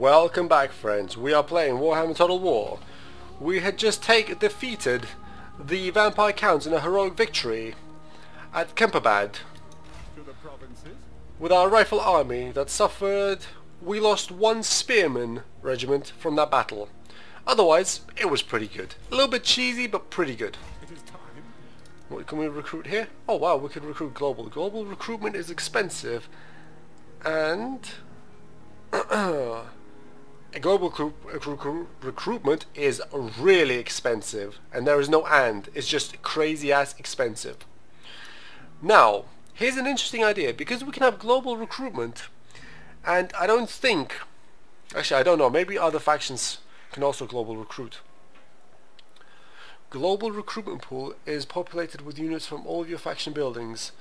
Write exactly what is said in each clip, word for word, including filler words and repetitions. Welcome back, friends. We are playing Warhammer Total War. We had just take, defeated the Vampire Counts in a heroic victory at Kemperbad with our rifle army that suffered... We lost one spearman regiment from that battle. Otherwise, it was pretty good. A little bit cheesy, but pretty good. What can we recruit here? Oh wow, we could recruit global. Global recruitment is expensive. And... A global recru recru recruitment is really expensive, and there is no and, it's just crazy ass expensive. Now, here's an interesting idea, because we can have global recruitment, and I don't think, actually I don't know, maybe other factions can also global recruit. Global recruitment pool is populated with units from all of your faction buildings,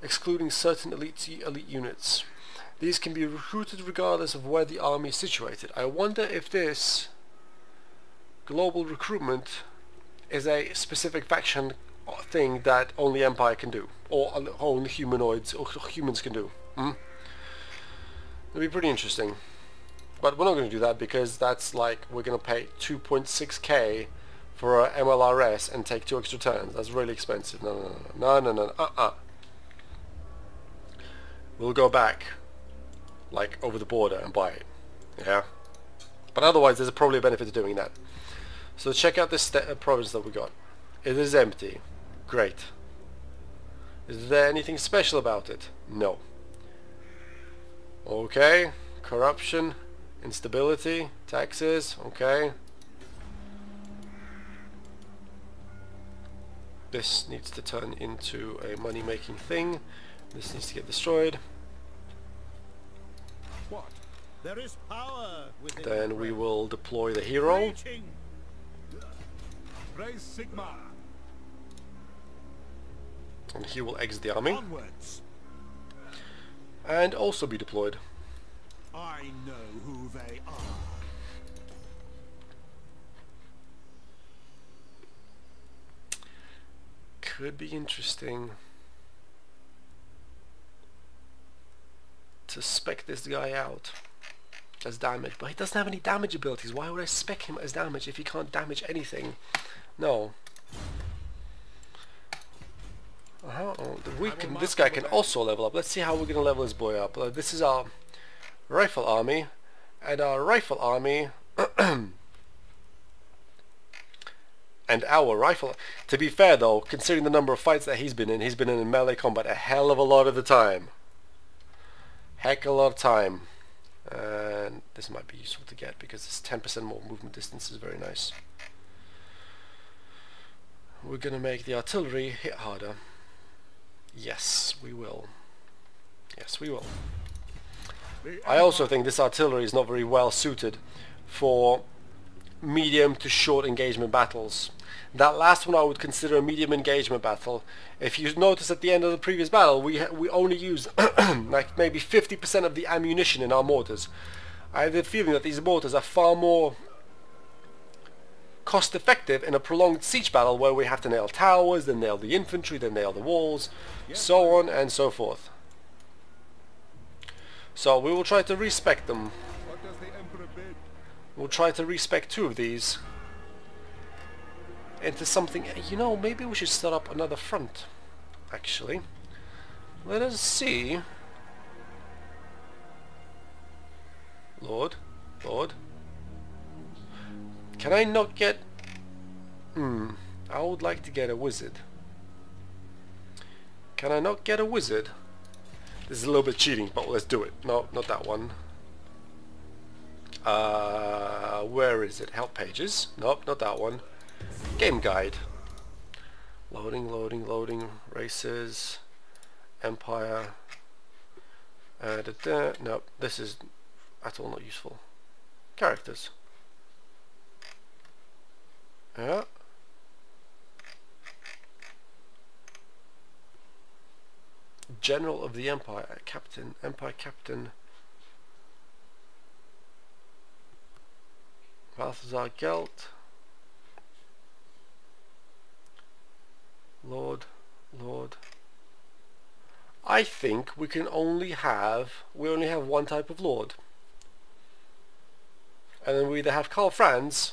excluding certain elite elite units. These can be recruited regardless of where the army is situated. I wonder if this global recruitment is a specific faction thing that only Empire can do, or only humanoids or humans can do. Hmm? That'd be pretty interesting. But we're not going to do that, because that's like we're going to pay two point six K for our M L R S and take two extra turns. That's really expensive. No, no, no, no, no, no. Uh-uh. We'll go back. Like over the border and buy it, yeah. But otherwise, there's probably a benefit to doing that. So check out this uh, province that we got. It is empty. Great. Is there anything special about it? No. Okay. Corruption, instability, taxes. Okay. This needs to turn into a money-making thing. This needs to get destroyed. There is power within. Then we will deploy the hero. Raise Sigma. And he will exit the army. Onwards. And also be deployed. I know who they are. Could be interesting to spec this guy out as damage, but he doesn't have any damage abilities. Why would I spec him as damage if he can't damage anything? No. Uh-huh. Oh, we can, this guy can also level up. Let's see how we're gonna level this boy up. Uh, this is our rifle army, and our rifle army and our rifle. To be fair though, considering the number of fights that he's been in, he's been in melee combat a hell of a lot of the time. Heck a lot of time. And this might be useful to get, because this ten percent more movement distance is very nice. We're gonna make the artillery hit harder. Yes, we will. Yes, we will. I also think this artillery is not very well suited for medium to short engagement battles. That last one I would consider a medium engagement battle. If you notice at the end of the previous battle, we, we only used like maybe fifty percent of the ammunition in our mortars. I have the feeling that these mortars are far more cost effective in a prolonged siege battle where we have to nail towers, then nail the infantry, then nail the walls, yep. So on and so forth. So we will try to respec them. What does the Emperor bid? We'll try to respec two of these into something. You know, maybe we should set up another front, actually. Let us see. Lord, Lord. Can I not get... Hmm, I would like to get a wizard. Can I not get a wizard? This is a little bit cheating, but let's do it. No, not that one. Uh, where is it? Help pages. Nope, not that one. Game guide. Loading, loading, loading. Races. Empire. Uh, da, da. Nope, this is at all not useful. Characters. Yeah. General of the Empire. Captain. Empire Captain. Balthazar Gelt. Lord, Lord. I think we can only have, we only have one type of Lord. And then we either have Karl Franz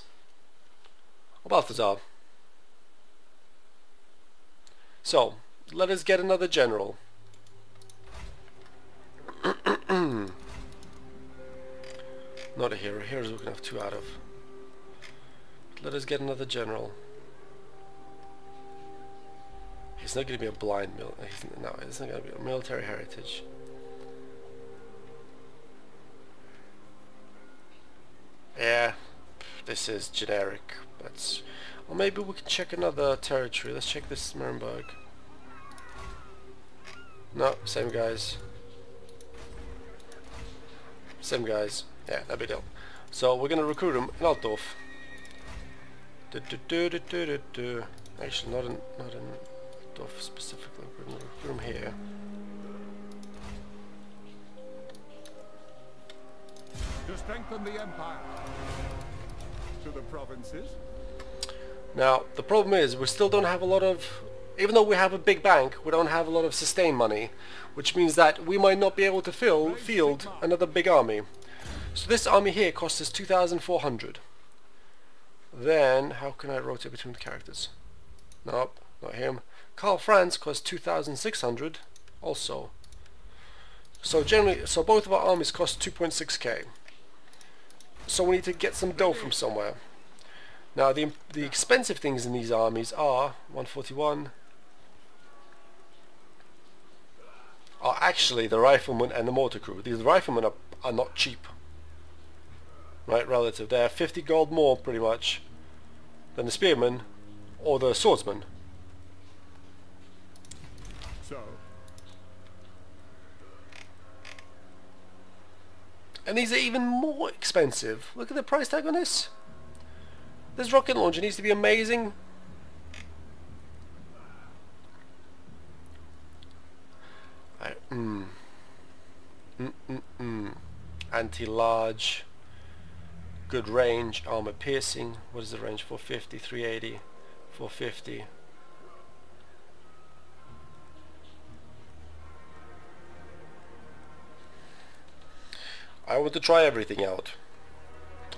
or Balthazar. So, let us get another general. Not a hero. Heroes we can have two out of. Let us get another general. He's not going to be a blind mil. No, it's not going to be a military heritage. Yeah, this is generic. That's, or maybe we can check another territory. Let's check this Marienburg. No, same guys. Same guys. Yeah, no big deal. So we're going to recruit him in Altdorf. Do, do, do, do, do, do, do. Actually, not in, not in Altdorf specifically. We're going to recruit him here. To strengthen the Empire. To the provinces. Now, the problem is we still don't have a lot of... Even though we have a big bank, we don't have a lot of sustain money, which means that we might not be able to fill, field another big army. So this army here costs us two thousand four hundred. Then, how can I rotate between the characters? Nope, not him. Karl Franz costs two thousand six hundred also. So generally, so both of our armies cost two point six K. So we need to get some dough from somewhere. Now the, the expensive things in these armies are one forty-one, are actually the riflemen and the mortar crew. These riflemen are, are not cheap, right, relative. They're fifty gold more pretty much than the spearmen or the swordsmen. So. And these are even more expensive. Look at the price tag on this. This rocket launcher needs to be amazing. I, mm. Mm -mm -mm. Anti-large. Good range. Armor piercing. What is the range? four fifty, three eighty, four fifty. I want to try everything out.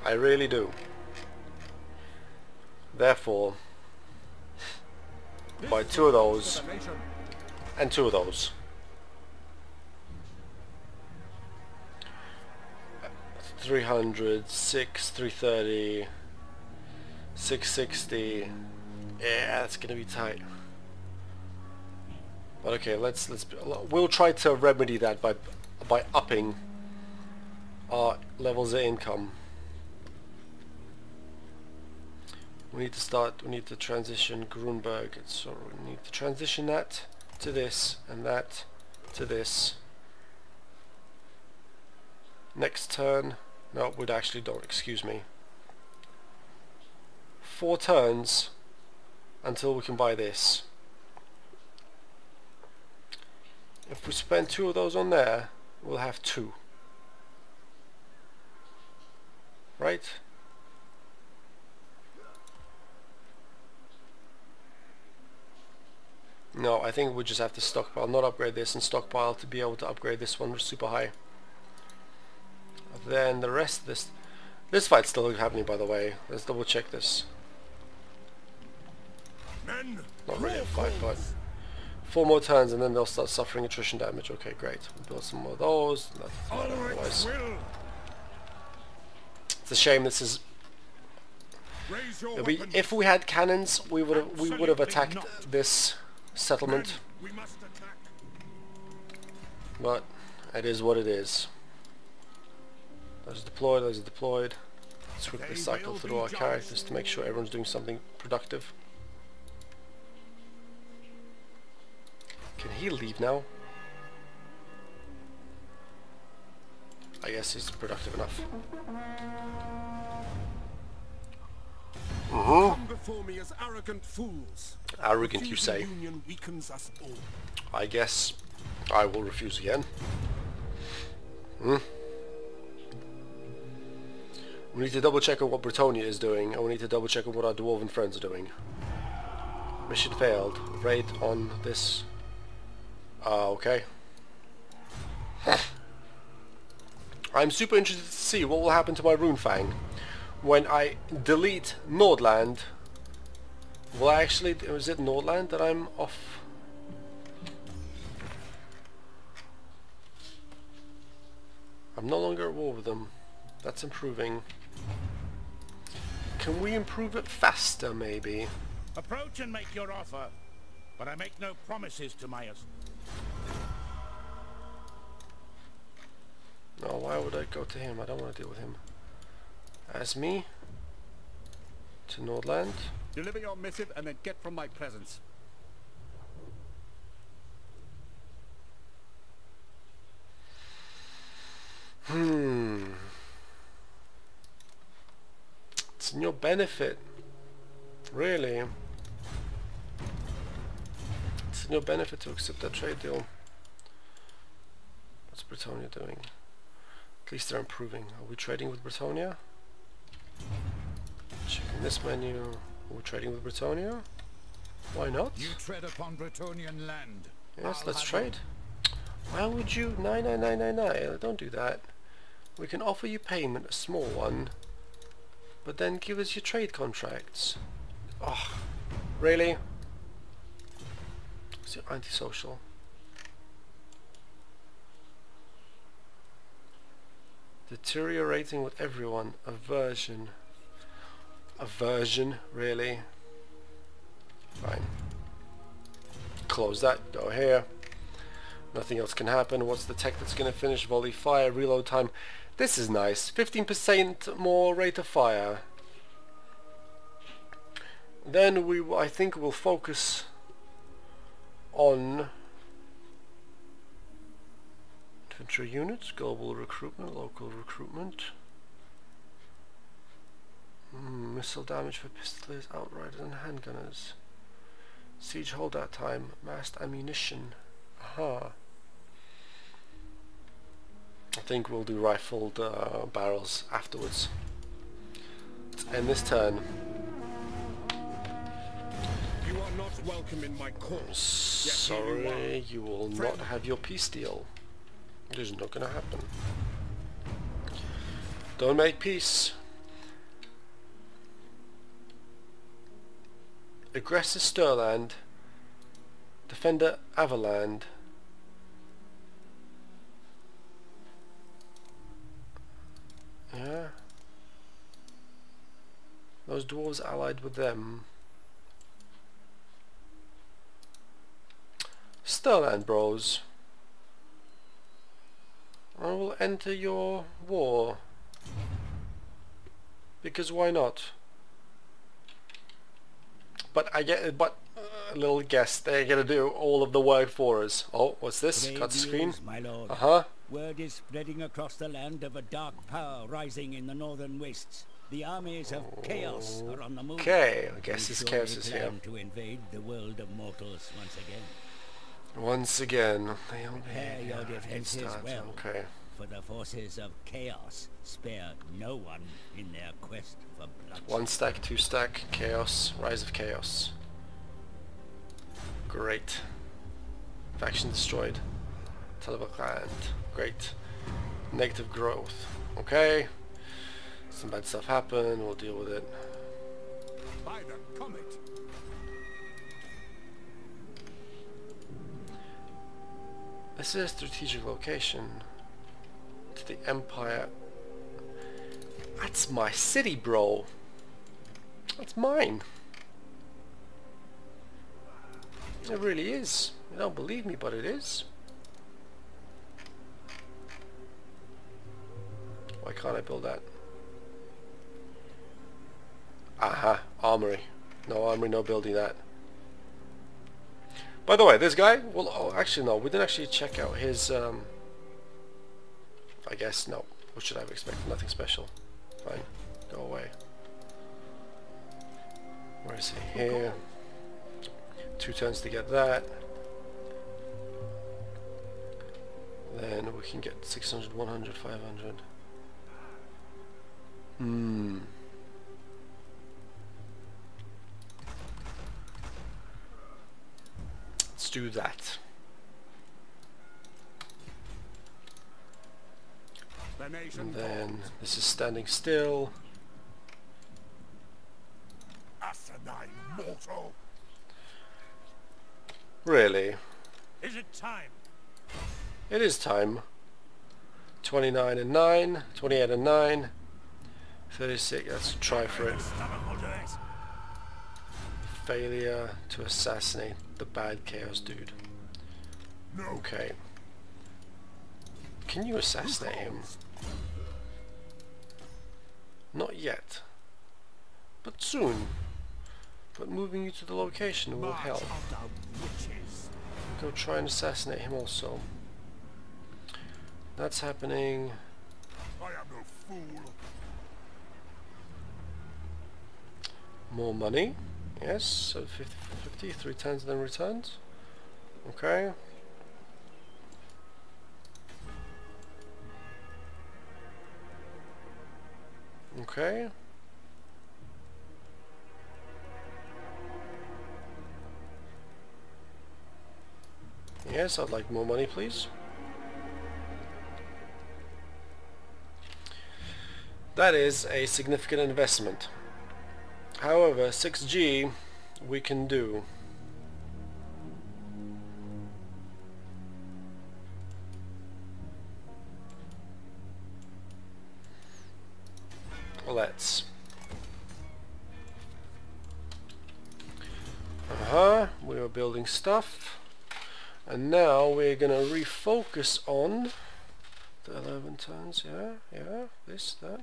I really do. Therefore, buy two of those and two of those. three hundred, six, three thirty, six sixty. Yeah, that's gonna be tight. But okay, let's let's we'll try to remedy that by by upping our levels of income. We need to start, we need to transition Grünburg, so we need to transition that to this and that to this. Next turn, no, we actually don't, excuse me. Four turns until we can buy this. If we spend two of those on there, we'll have two. Right? No, I think we just have to stockpile, not upgrade this, and stockpile to be able to upgrade this one super high. Then the rest of this... This fight's still happening, by the way. Let's double check this. Men, not really a fight, but... Four more turns and then they'll start suffering attrition damage. Okay, great. We'll build some more of those. That's it's a shame this is... We, if we had cannons, we would have we would have attacked not. this... settlement, but it is what it is. Those are deployed, those are deployed. Let's quickly cycle through our characters to make sure everyone's doing something productive. Can he leave now? I guess he's productive enough. Uh-huh. Come before me as arrogant fools. Arrogant, you say? I guess I will refuse again. Hmm. We need to double check on what Bretonnia is doing, and we need to double check on what our dwarven friends are doing. Mission failed. Raid on this. Ah, uh, okay. I'm super interested to see what will happen to my Runefang. when I delete Nordland, will I actually, is it Nordland that I'm off? I'm no longer at war with them. That's improving. Can we improve it faster, maybe? Approach and make your offer, but I make no promises to Myers. No, why would I go to him? I don't want to deal with him. As me to Nordland. Deliver your missive and then get from my presence. Hmm. It's in your benefit. Really. It's in your benefit to accept that trade deal. What's Bretonnia doing? At least they're improving. Are we trading with Bretonnia? Checking this menu. Are we trading with Bretonnia? Why not? You tread upon Bretonian land. Yes, let's trade. Why would you? Nine, nine, nine, nine, nine. Don't do that. We can offer you payment, a small one, but then give us your trade contracts. Oh, really? It's antisocial. Deteriorating with everyone. Aversion. Aversion, really? Fine. Close that. Go here. Nothing else can happen. What's the tech that's going to finish? Volley fire, reload time. This is nice. fifteen percent more rate of fire. Then we, I think we'll focus on infantry units, global recruitment, local recruitment. Mm, missile damage for pistolers, outriders and handgunners. Siege hold that time. Massed ammunition. Aha. I think we'll do rifled uh, barrels afterwards. Let's end this turn. You are not welcome in my course. Sorry, you will not have your peace deal. It is not going to happen. Don't make peace. Aggressor Stirland. Defender Avaland. Yeah. Those dwarves allied with them. Stirland bros. I will enter your war. Because why not? But I get, but a uh, little guess, they're gonna do all of the work for us. Oh, what's this? Cut screen. Uh huh. Word is spreading across the land of a dark power rising in the northern wastes. The armies of chaos are on the move. Okay, I guess this chaos is here. To invade the world of mortals once again. Once again, they only prepare your defenses well. Okay. For the forces of chaos spare no one in their quest for blood. One stack, two stack, chaos, rise of chaos. Great. Faction destroyed. Talabheim. Great. Negative growth. Okay. Some bad stuff happened. We'll deal with it. By the comet. This is a strategic location to the Empire. That's my city, bro. That's mine. It really is. You don't believe me, but it is. Why can't I build that? Aha, armory. No armory, no building that. By the way, this guy, well, oh, actually no, we didn't actually check out his, um, I guess, no. What should I have expected? Nothing special. Fine, go away. Where is he? Here. Two turns to get that. Then we can get six hundred, one hundred, five hundred. Hmm. Let's do that. And then this is standing still. nigh mortal. Really? Is it time? It is time. twenty-nine and nine, twenty-eight and nine, thirty-six, let's try for it. Failure to assassinate the bad chaos dude. Okay. Can you assassinate him? Not yet. But soon. But moving you to the location will help. Go try and assassinate him also. That's happening. I am no fool. More money. Yes, so fifty, fifty, three times then returned. Okay. Okay. Yes, I'd like more money, please. That is a significant investment. However, six G we can do. Let's. Uh-huh, we were building stuff. And now we're gonna refocus on the eleven tons, yeah, yeah, this, that.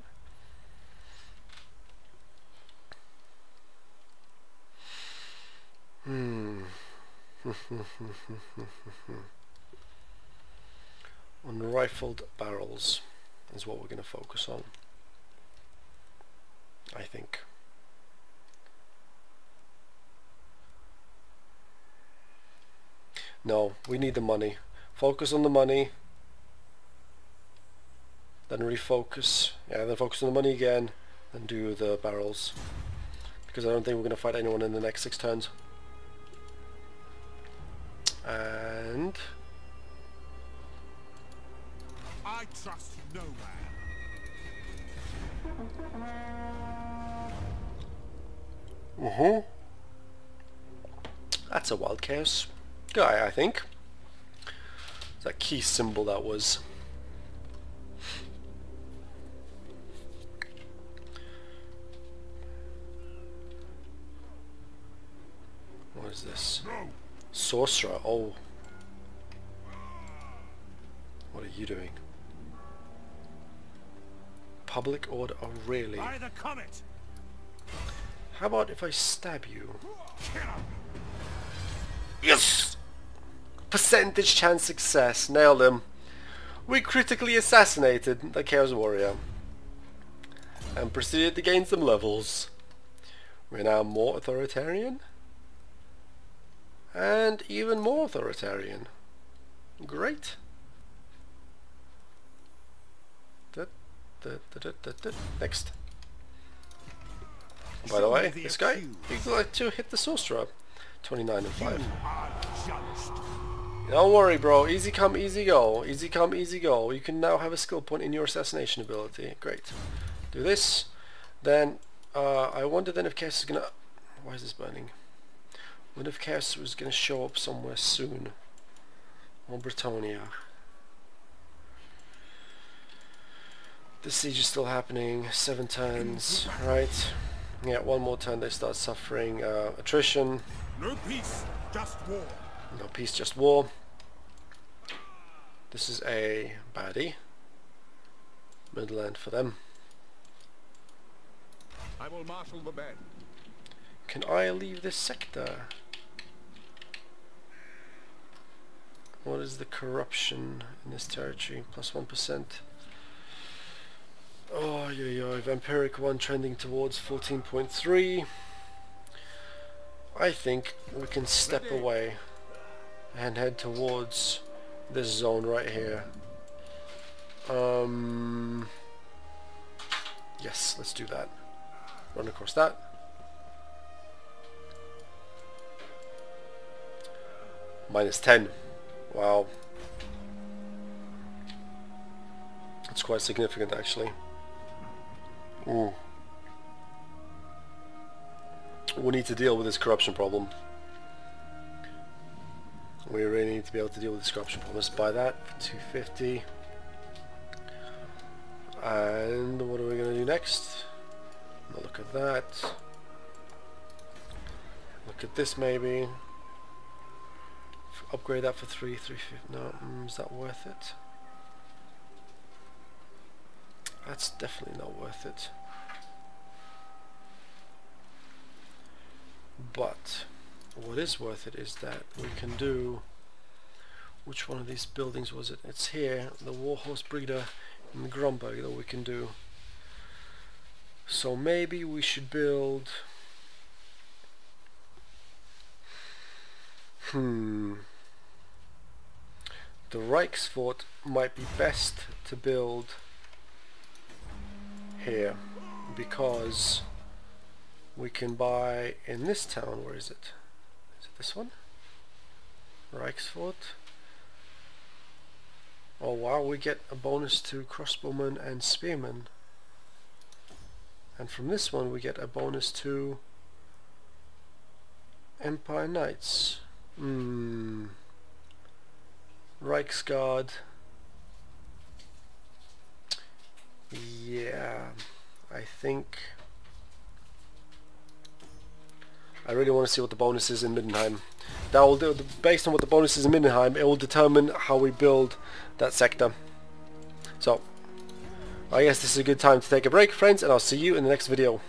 Hmm. On rifled barrels is what we're gonna focus on, I think. No, we need the money. Focus on the money. Then refocus. Yeah, then focus on the money again. And do the barrels. Because I don't think we're going to fight anyone in the next six turns. And... I trust no man. Mm-hmm. That's a wild chaos guy, I think. It's that key symbol that was. What is this? Sorcerer, oh. What are you doing? Public order, oh really? By the comet. How about if I stab you? Yes! Percentage chance success, nailed him. We critically assassinated the Chaos Warrior and proceeded to gain some levels. We're now more authoritarian and even more authoritarian. Great. Next. By the way, this guy, he'd like to hit the sorcerer. twenty-nine and five. Don't worry, bro. Easy come, easy go. Easy come, easy go. You can now have a skill point in your assassination ability. Great. Do this. Then, uh, I wonder then if Chaos is gonna... Why is this burning? I wonder if Chaos was gonna show up somewhere soon. Or Bretonnia. The siege is still happening. Seven turns. Right. Yeah, one more turn they start suffering uh, attrition. No peace, just war. No peace, just war. This is a baddie. Midland for them. I will marshal the band. Can I leave this sector? What is the corruption in this territory? Plus one percent. Oh, yo, yo, Vampiric one trending towards fourteen point three. I think we can step away and head towards this zone right here. Um, yes, let's do that. Run across that. minus ten. Wow. It's quite significant, actually. Ooh. we need to deal with this corruption problem. We really need to be able to deal with this corruption problem. Let's buy that for two fifty. And what are we going to do next? Look at that. Look at this maybe. Upgrade that for three, three fifty. No, is that worth it? That's definitely not worth it. But what is worth it is that we can do. Which one of these buildings was it? It's here, the Warhorse Breeder in the Gromberg that we can do. So maybe we should build. Hmm. The Reichsfort might be best to build here, because we can buy in this town. Where is it? Is it this one? Reichsfort. Oh wow, we get a bonus to crossbowmen and spearmen. And from this one we get a bonus to Empire Knights. Hmm. Reichsguard. Yeah, I think I really want to see what the bonus is in Middenheim. That will do, based on what the bonus is in Middenheim, it will determine how we build that sector. So, I guess this is a good time to take a break, friends, and I'll see you in the next video.